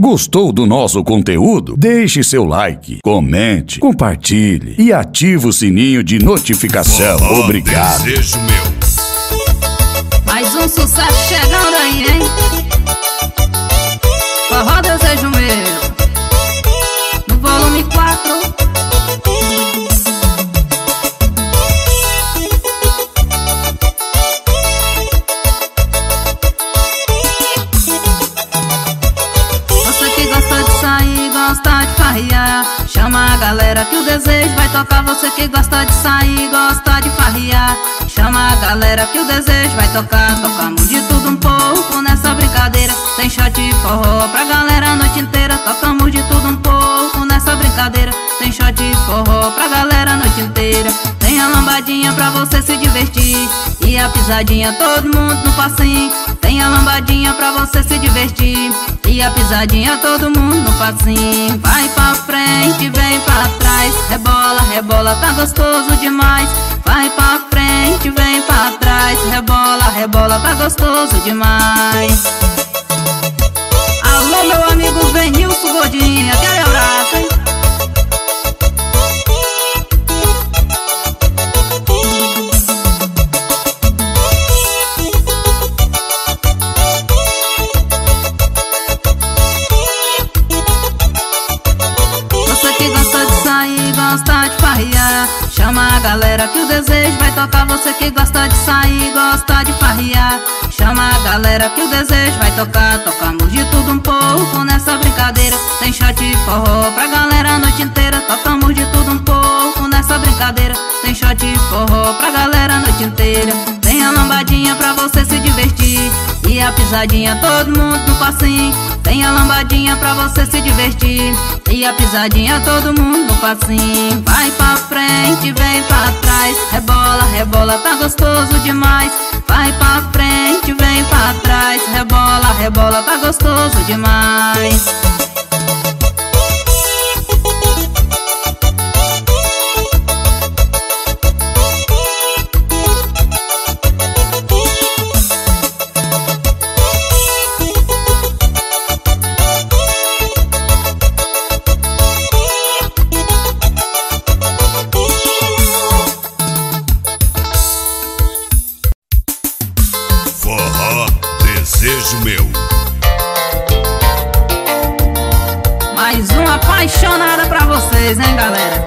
Gostou do nosso conteúdo? Deixe seu like, comente, compartilhe e ative o sininho de notificação. Obrigado. Desejo meu. Mais um sucesso chegando aí, hein? Forró Desejo Meu, no volume 4. Chama a galera que o desejo vai tocar. Você que gosta de sair, gosta de farrear, chama a galera que o desejo vai tocar. Tocamos de tudo um pouco nessa brincadeira. Tem shot de forró pra galera a noite inteira. Tocamos de tudo um pouco nessa brincadeira. Tem shot de forró pra galera a noite inteira. Tem a lambadinha pra você se divertir e a pisadinha todo mundo no passinho. Tem a lambadinha pra você se divertir e a pisadinha todo mundo no passinho. Vai pra frente, vem pra trás, rebola, rebola, tá gostoso demais. Vai pra frente, vem pra trás, rebola, rebola, tá gostoso demais. Alô meu amigo Venilson Godinho, aquele abraço, hein? Chama a galera que o desejo vai tocar. Você que gosta de sair, gosta de farrear, chama a galera que o desejo vai tocar. Tocamos de tudo um pouco nessa brincadeira. Tem shot de forró pra galera a noite inteira. Tocamos de tudo um pouco nessa brincadeira. Tem shot de forró pra galera a noite inteira. Tem a lambadinha pra você se divertir e a pisadinha todo mundo no passinho. Tem a lambadinha pra você se divertir e a pisadinha todo mundo no passinho. Vai pra frente, vem pra trás, rebola, rebola, tá gostoso demais. Vai pra frente, vem pra trás, rebola, rebola, tá gostoso demais. Apaixonada pra vocês, hein, galera?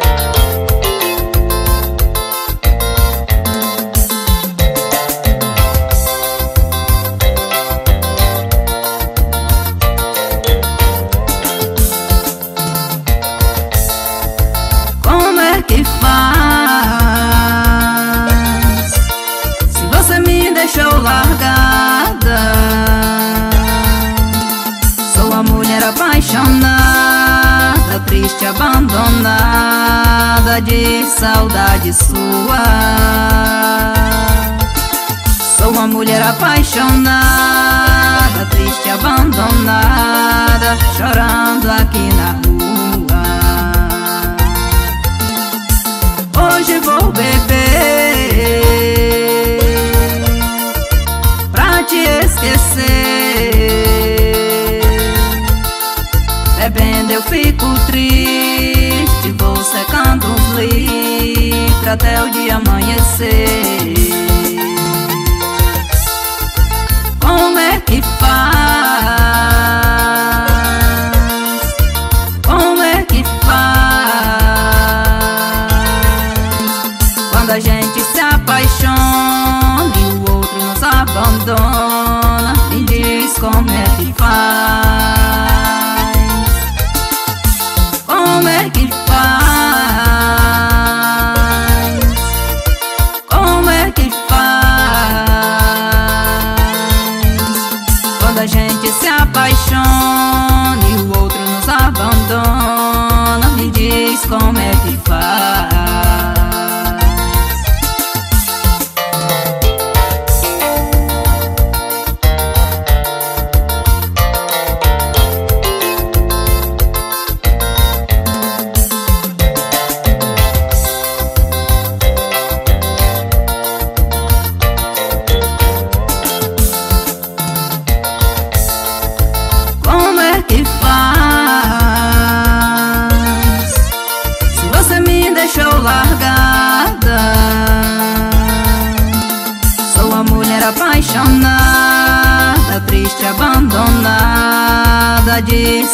Como é que faz se você me deixou largada? Sou a mulher apaixonada, triste, abandonada, de saudade sua. Sou uma mulher apaixonada, triste, abandonada, chorando aqui na rua. Hoje vou beber pra te esquecer. Bebendo eu fico triste, vou secando um litro até o dia amanhecer. Como é que faz? Como é que faz? Quando a gente se apaixona e o outro nos abandona, me diz como é que faz? Como é que faz? Como é que faz? Quando a gente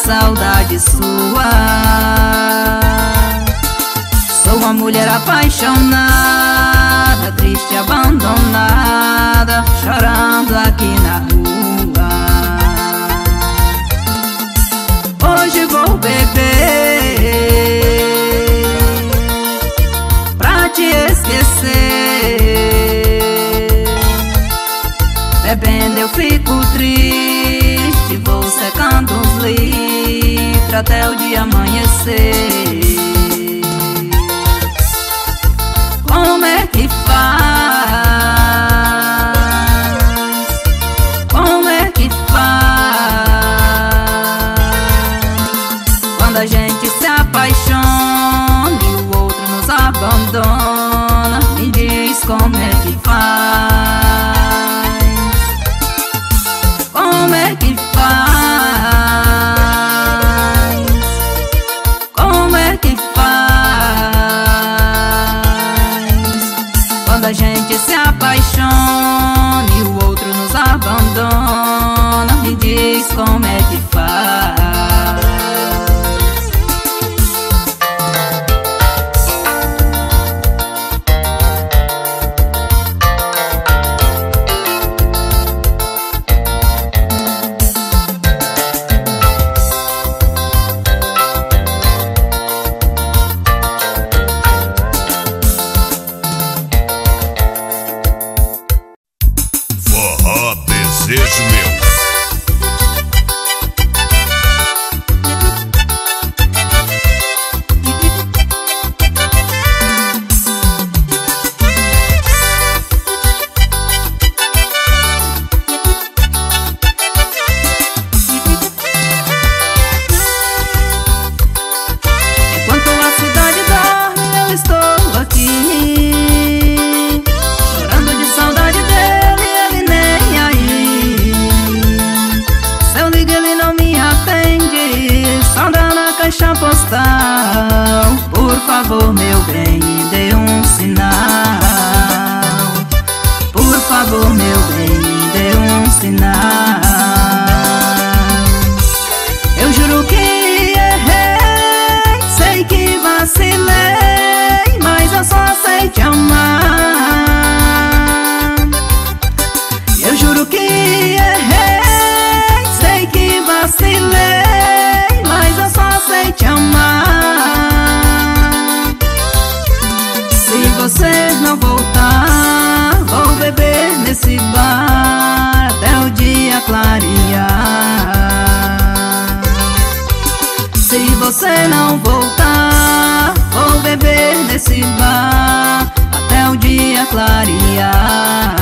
saudade sua. Sou uma mulher apaixonada, triste, abandonada, chorando aqui na rua. Hoje vou beber pra te esquecer. Bebendo eu fico triste, vou secando uns litros até o dia amanhecer. Como é que faz? Como é que faz? Quando a gente se apaixona e o outro nos abandona, me diz como é que faz? Como é que faz? Como é que faz? Quando a gente se apaixona e o outro nos abandona, me diz como é que faz? Por favor, meu bem, me dê um sinal. Por favor, meu bem, me dê um sinal. Eu juro que errei, sei que vacilei, mas eu só sei te amar. Eu juro que errei, sei que vacilei, mas eu só sei te amar. Se você não voltar, vou beber nesse bar até o dia clarear. Se você não voltar, vou beber nesse bar até o dia clarear.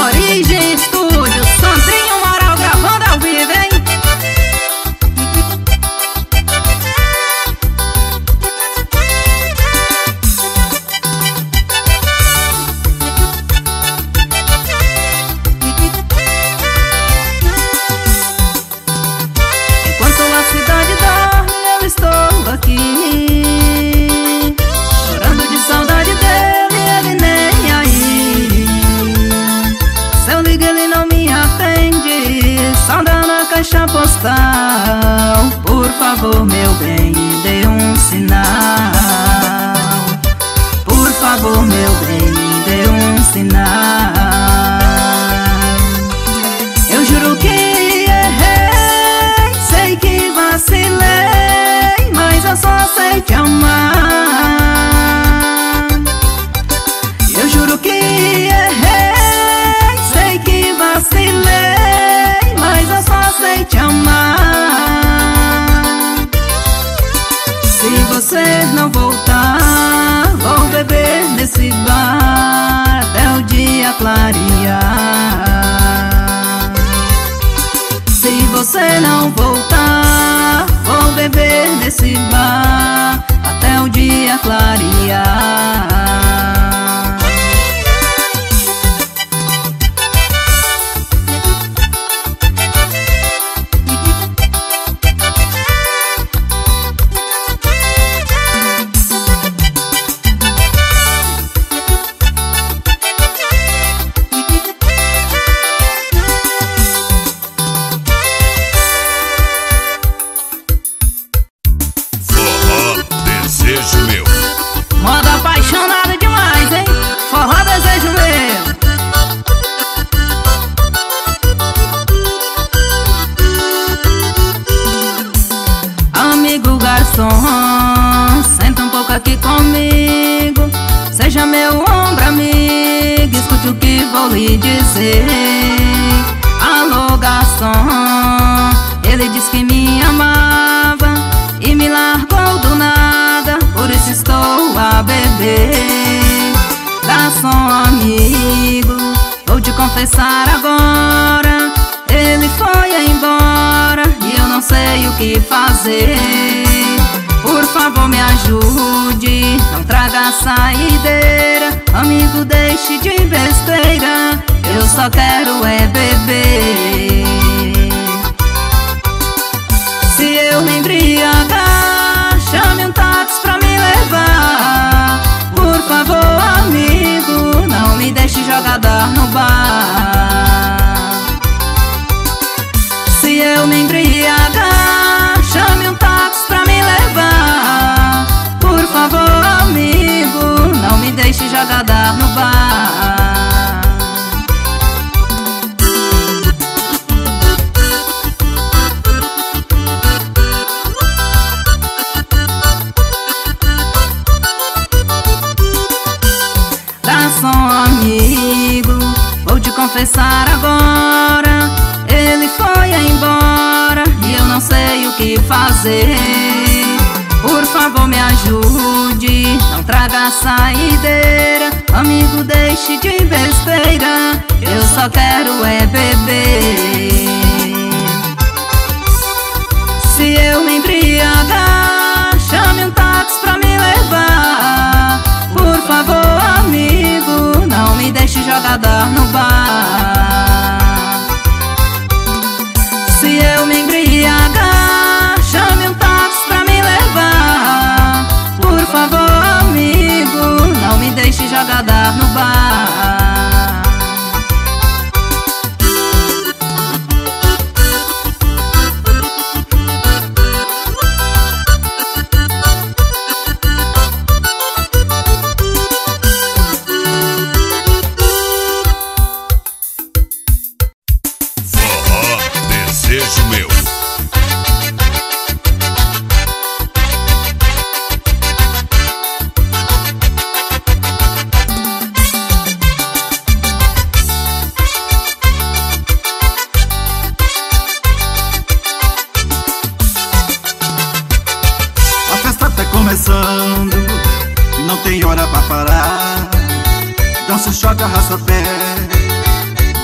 Origem Estúdio, Sandrinho Amaral gravando ao vivo, hein? Postal, por favor, meu bem, me dê um sinal. Por favor, meu bem, me dê um sinal. Eu juro que errei, sei que vacilei, mas eu só sei te amar. Eu juro que errei, sei que vacilei, mas eu só sei te amar. Se você não voltar, vou beber nesse bar até o dia clarear. Se você não voltar, vou beber nesse bar até o dia clarear. garçom, senta um pouco aqui comigo. Seja meu ombro amigo, escute o que vou lhe dizer. Alô, garçom, ele disse que me amava e me largou do nada, por isso estou a beber. Garçom amigo, vou te confessar agora, ele foi embora e eu não sei o que fazer. Por favor me ajude, não traga saideira, amigo deixe de besteira, eu só quero é beber. Se eu me embriagar, chame um táxi pra me levar. Por favor amigo, não me deixe jogar no bar. Se eu me embriagar, chame um táxi pra me levar. Por favor, amigo, não me deixe jogar no bar. Garçom amigo, vou te confessar agora, ele foi embora e eu não sei o que fazer. Por favor me ajude, não traga saideira, amigo deixe de besteira, eu só quero é beber. Se eu me embriagar, chame um táxi pra me levar. Por favor amigo, não me deixe jogar no bar. Se eu me embriagar, chame um táxi pra me levar. Por favor, amigo, não me deixe jogar no bar. Forró, desejo meu. Não tem hora pra parar, dança, choca, arrasta-pé,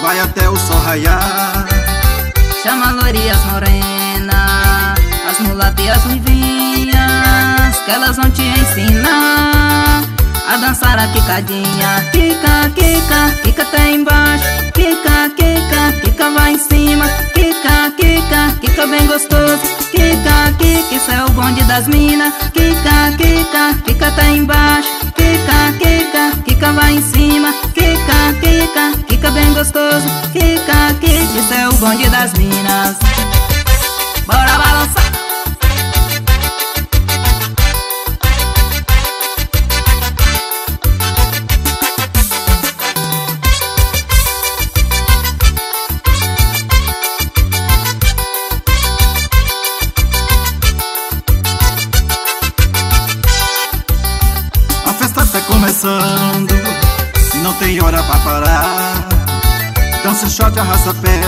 vai até o sol raiar. Chama loirias morenas, as mulatas e as ruivinhas, que elas vão te ensinar a dançar a quicadinha. Quica, quica, quica até embaixo, quica, quica, quica vai em cima, quica, quica, quica bem gostoso. Quica, quica, isso é o bonde das minas. Quica, quica, quica até embaixo. Quica, quica, quica vai em cima. Quica, quica, quica bem gostoso. Quica, quica, isso é o bonde das minas. Bora balançar. Não tem hora pra parar, dança, choque, arrasta-pé,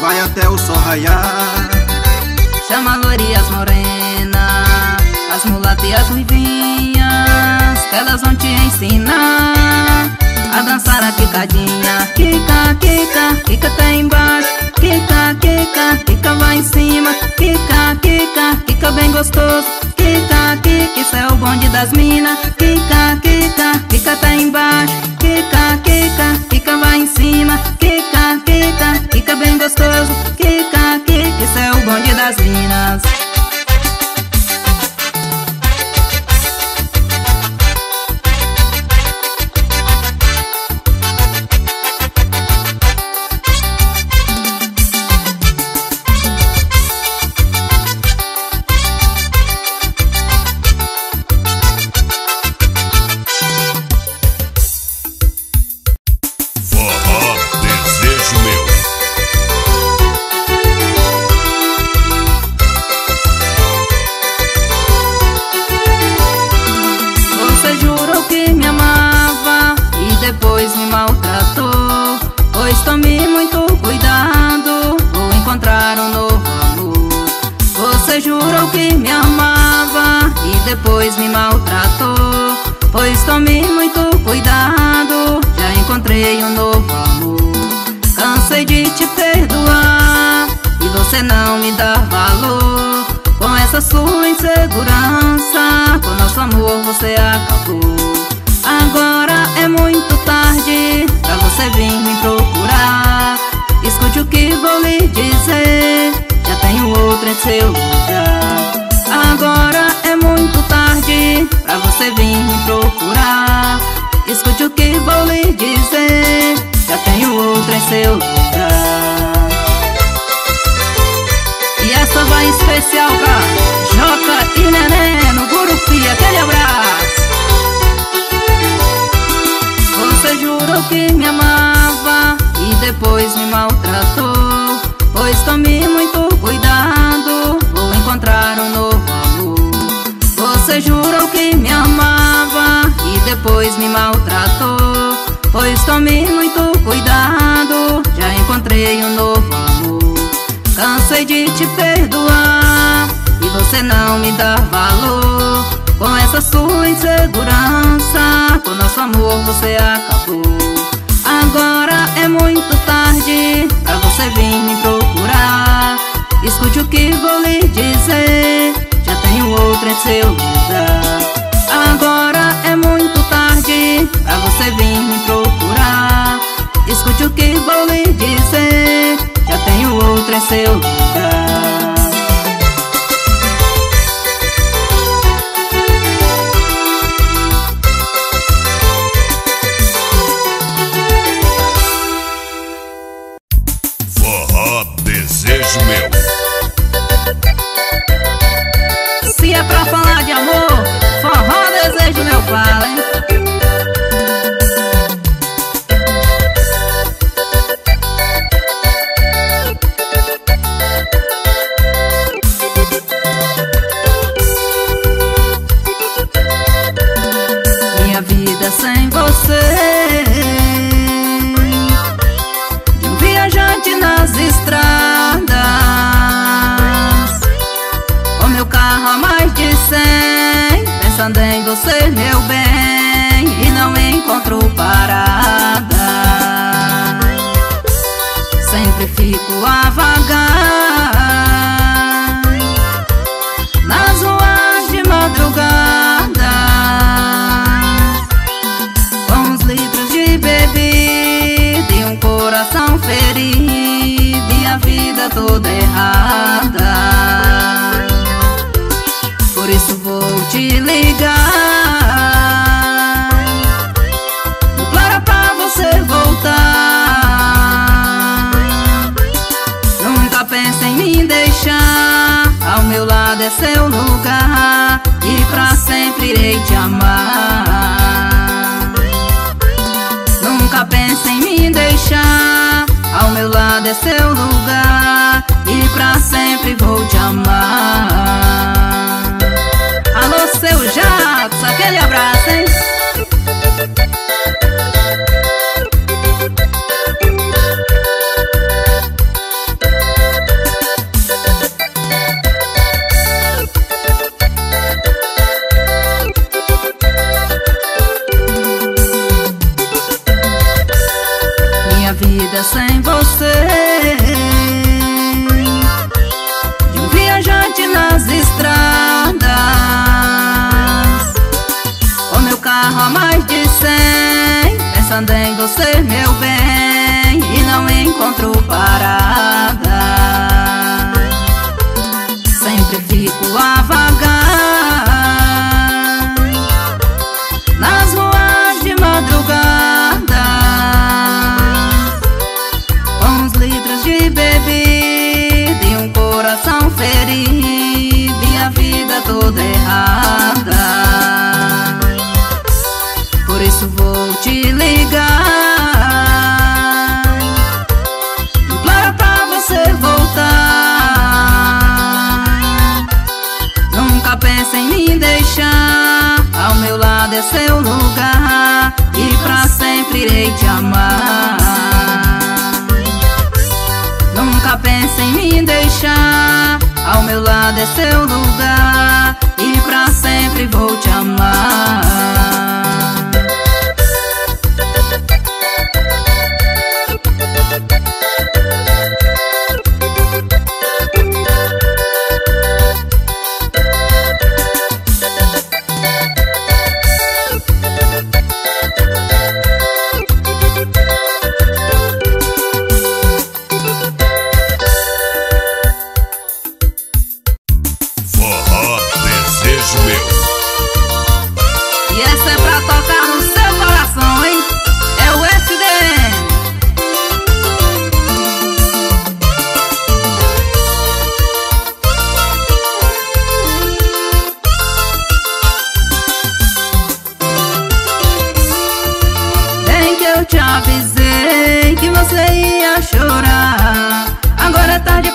vai até o sol raiar. Chama loirias morenas, as mulatas e as ruivinhas, que elas vão te ensinar a dançar a quicadinha. Quica, quica, quica até embaixo, quica, quica, quica vai em cima, quica, quica, quica bem gostoso. Quica, quica, isso é o bonde das minas. Quica, quica, quica até embaixo. Quica, quica, quica vai em cima. Quica, quica, quica bem gostoso. Quica, quica, isso é o bonde das minas. não me dar valor. Com essa sua insegurança, com nosso amor você acabou. Agora é muito tarde pra você vir me procurar. Escute o que vou lhe dizer, já tenho outra em seu lugar. Agora é muito tarde pra você vir me procurar. Escute o que vou lhe dizer, já tenho outra em seu lugar. E essa vai especial pra Joca e Nenê no Gurupi, aquele abraço. Você jurou que me amava e depois me maltratou. Pois tome muito cuidado, vou encontrar um novo amor. Você jurou que me amava e depois me maltratou. Pois tome muito cuidado, já encontrei um novo amor. Cansei de te perdoar e você não me dá valor. Com essa sua insegurança, com nosso amor você acabou. Agora é muito tarde pra você vir me procurar. Escute o que vou lhe dizer, já tenho outra em seu lugar. Agora é muito tarde pra você vir me procurar. Escute o que vou lhe dizer, já tenho outra em seu lugar.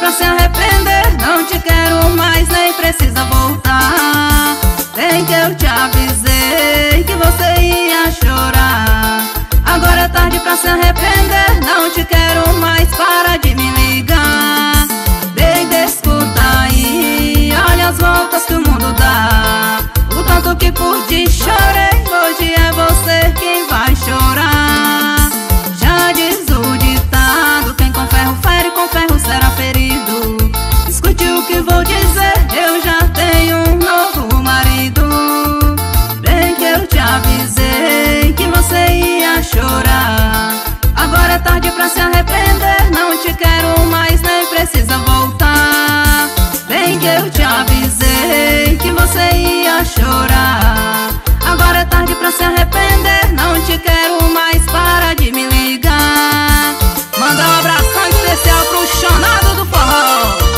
quero se arrepender, não te quero mais, nem precisa voltar. Vem que eu te avisei que você ia chorar. Agora é tarde pra se arrepender, não te quero mais, para de me ligar. Baby, escuta aí, olha as voltas que o mundo dá. O tanto que por ti chorei, hoje é você quem vai chorar. Já diz o ditado, quem com ferro fere, com ferro será ferido. Escute o que vou dizer, eu já tenho um novo marido. Bem que eu te avisei que você ia chorar. Agora é tarde pra se arrepender, não te quero mais, nem precisa voltar. Bem que eu te avisei que você ia chorar. Agora é tarde pra se arrepender, não te quero mais, para de me ligar. Manda um abração especial pro Chonado do Forró.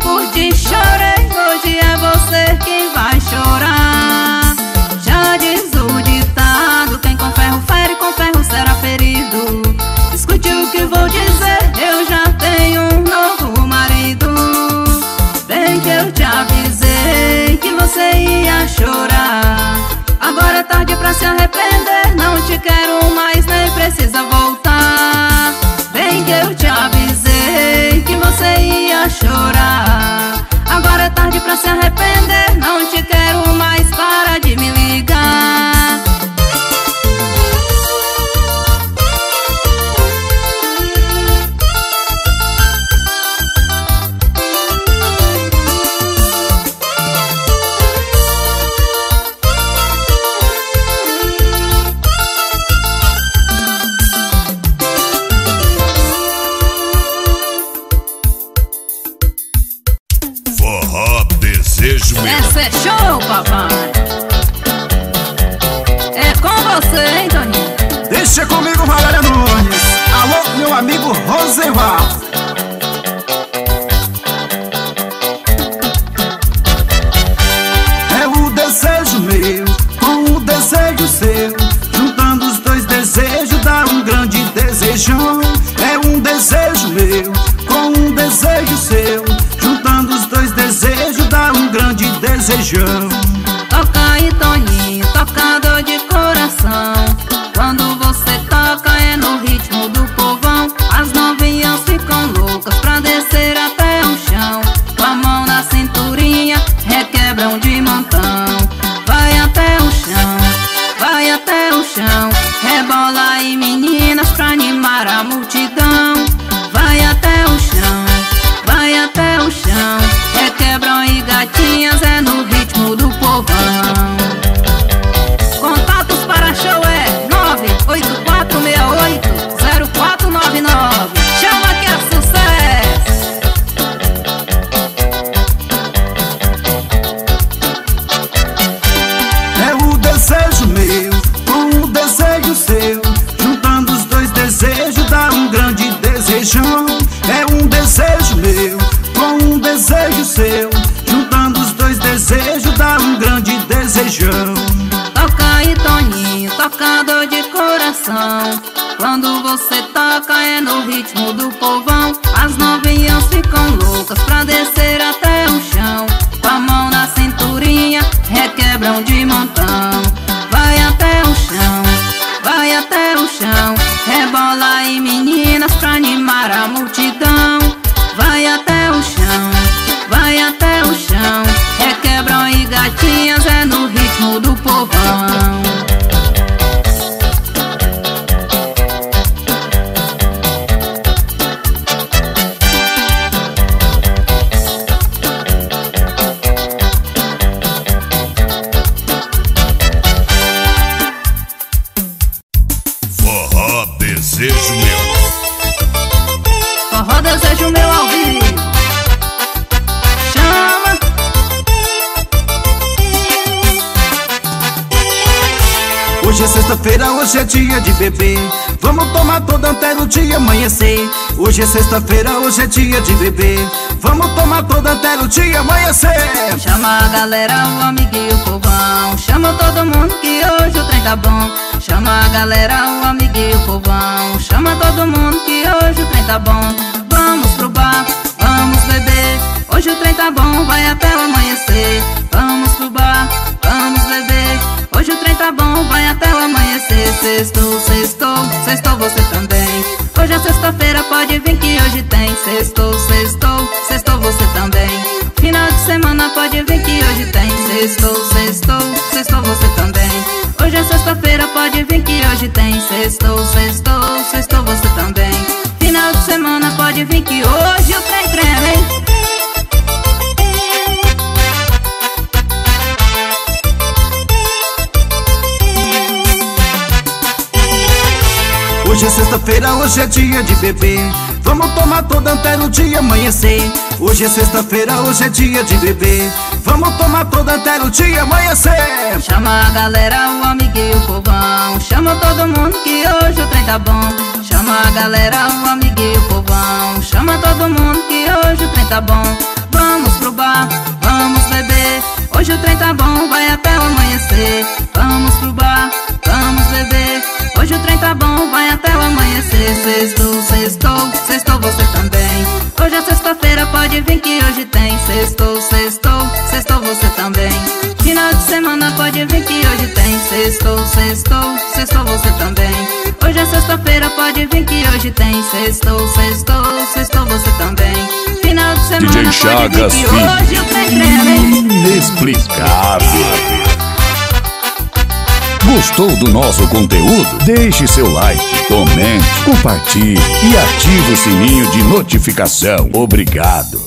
Por ti chorei, hoje é você quem vai chorar. Já diz o ditado, quem com ferro fere, com ferro será ferido. Escute o que vou dizer, eu já tenho um novo marido. Bem que eu te avisei que você ia chorar. Agora é tarde pra se arrepender, não te quero mais, nem precisa voltar. Bem que eu te avisei que você ia chorar. Agora é tarde pra se arrepender, não te quero mais, para de me ligar. Essa é show, papai. É com você, hein, Toninho? Deixa comigo, Marília Nunes. Alô, meu amigo Rosenval. É o desejo meu com o desejo seu, juntando os dois desejos dá um grande desejo. É um desejo meu com um desejo seu, juntando os dois desejos dá um grande desejão. Toca aí, Toninho, tocador de coração. Quando você toca é no ritmo do povão. As novinhas ficam loucas pra descer até o chão. Com a mão na cinturinha requebram de montão. Vai até o chão, vai até o chão. Rebola aí, meninas, pra animar a multidão. Vai até o chão, vai até o chão. Requebram e gatinhas é no ritmo do povão. Contatos para show é 98468-0499. Chama que é sucesso. É o desejo meu com o desejo seu, juntando os dois desejos dá um grande desejo. É um desejo meu com um desejo seu, juntando os dois desejos dá um grande desejão. Toca aí, Toninho, tocador de coração. Quando você toca é no ritmo do povão. As novinhas ficam loucas pra descer até o chão. Com a mão na cinturinha requebram de montão. Vai até o chão, vai até o chão. Rebola aí, meninas, pra animar a multidão. Vai até o chão, vai até o chão. Requebram e gatinhas é no ritmo do povão. Forró desejo meu. Forró desejo meu ao vivo. Chama. Hoje Hoje é sexta-feira, hoje é dia de beber. Vamos tomar toda até o dia amanhecer. Hoje é sexta-feira, hoje é dia de beber. Vamos tomar toda até o dia amanhecer. Chama a galera, o amigo e o povão. Chama todo mundo que hoje o trem tá bom. Chama a galera, o amigo e o povão. Chama todo mundo que hoje o trem tá bom. Vamos pro bar, vamos beber. Hoje o trem tá bom, vai até o amanhecer. Vamos pro bar, vamos beber. Hoje o trem tá bom, vai até o amanhecer. Sextou, sextou, sextou você também. Hoje é sexta-feira, pode vir que hoje tem. Sextou, sextou, sextou você também. Final de semana, pode vir que hoje tem. Sextou, sextou, sextou você também. Hoje é sexta-feira, pode vir que hoje tem. Sextou, sextou, sextou você também. Final de semana, pode vir que hoje o trem treme. Hoje é sexta-feira, hoje é dia de beber. Vamos tomar toda até o dia amanhecer. Hoje é sexta-feira, hoje é dia de beber. Vamos tomar toda até o dia amanhecer. Chama a galera, o amigo e o povão. Chama todo mundo que hoje o trem tá bom. Chama a galera, o amigo e o povão. Chama todo mundo que hoje o trem tá bom. Vamos pro bar, vamos beber. Hoje o trem tá bom, vai até o amanhecer. Vamos pro bar, vamos beber. Hoje o trem tá bom, vai até o amanhecer. Sextou, sextou, sextou você também. Hoje é sexta-feira, pode vir que hoje tem. Sextou, sextou, sextou você também. Final de semana, pode vir que hoje tem. Sextou, sextou, sextou você também. Hoje é sexta-feira, pode vir que hoje tem. Sextou, sextou, sextou você também. Final de semana, DJ Chagas, pode vir que hoje o trem treme. Inexplicável. Gostou do nosso conteúdo? Deixe seu like, comente, compartilhe e ative o sininho de notificação. Obrigado!